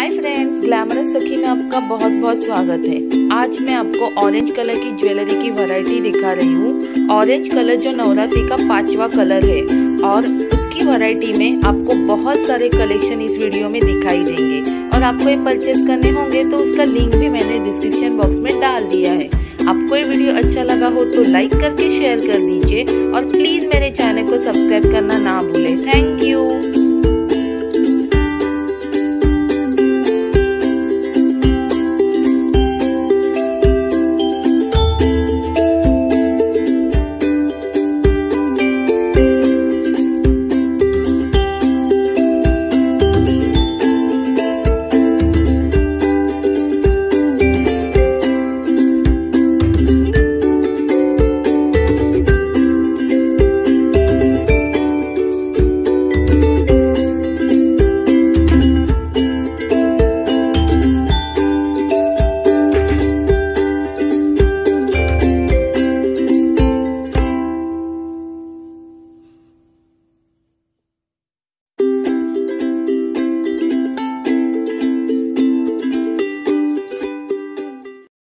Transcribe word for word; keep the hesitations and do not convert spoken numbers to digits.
Hi friends, glamorous सखी में आपका बहुत बहुत स्वागत है। आज मैं आपको ऑरेंज कलर की ज्वेलरी की वैरायटी दिखा रही हूँ। ऑरेंज कलर जो नवरात्रि का पांचवा कलर है और उसकी वैरायटी में आपको बहुत सारे कलेक्शन इस वीडियो में दिखाई देंगे और आपको ये परचेज करने होंगे तो उसका लिंक भी मैंने डिस्क्रिप्शन बॉक्स में डाल दिया है। आपको ये वीडियो अच्छा लगा हो तो लाइक करके शेयर कर दीजिए और प्लीज मेरे चैनल को सब्सक्राइब करना ना भूले। Thank you.